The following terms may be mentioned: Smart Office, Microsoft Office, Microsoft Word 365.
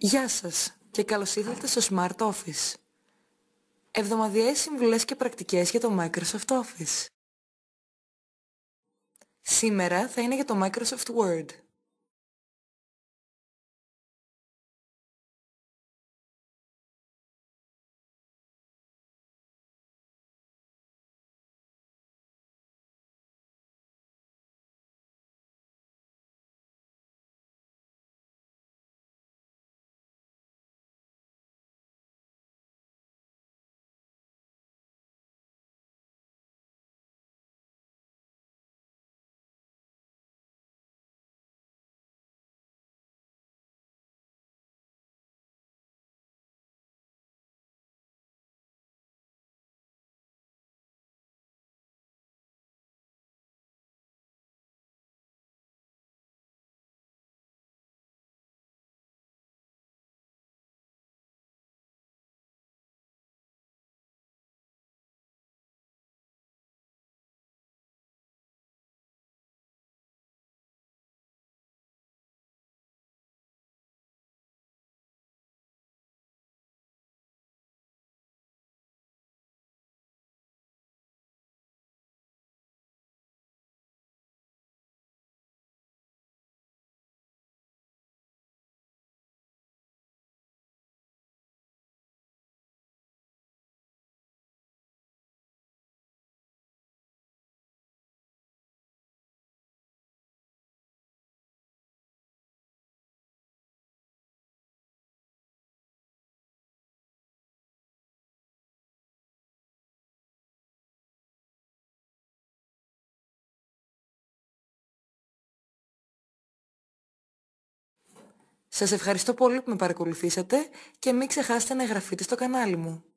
Γεια σας και καλώς ήρθατε στο Smart Office. Εβδομαδιαίες συμβουλές και πρακτικές για το Microsoft Office. Σήμερα θα είναι για το Microsoft Word. Σας ευχαριστώ πολύ που με παρακολουθήσατε και μην ξεχάσετε να εγγραφείτε στο κανάλι μου.